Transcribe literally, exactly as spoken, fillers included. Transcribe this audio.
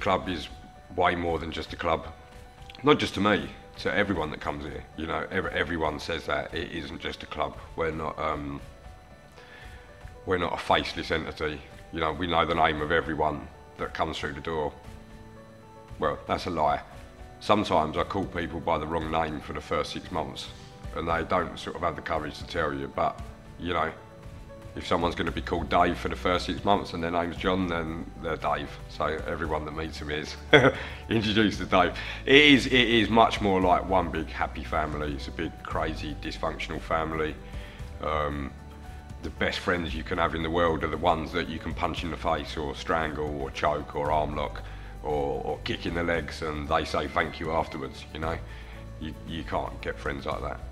club is way more than just a club. Not just to me, to everyone that comes here. You know, every, everyone says that it isn't just a club. We're not, um, we're not a faceless entity. You know, we know the name of everyone that comes through the door. Well, that's a lie. Sometimes I call people by the wrong name for the first six months, and they don't sort of have the courage to tell you. But you know, if someone's going to be called Dave for the first six months and their name's John, then they're Dave. So everyone that meets him is introduced as Dave. It is, it is much more like one big happy family. It's a big, crazy, dysfunctional family. Um, the best friends you can have in the world are the ones that you can punch in the face or strangle or choke or arm lock or, or kick in the legs, and they say thank you afterwards, you know. You, you can't get friends like that.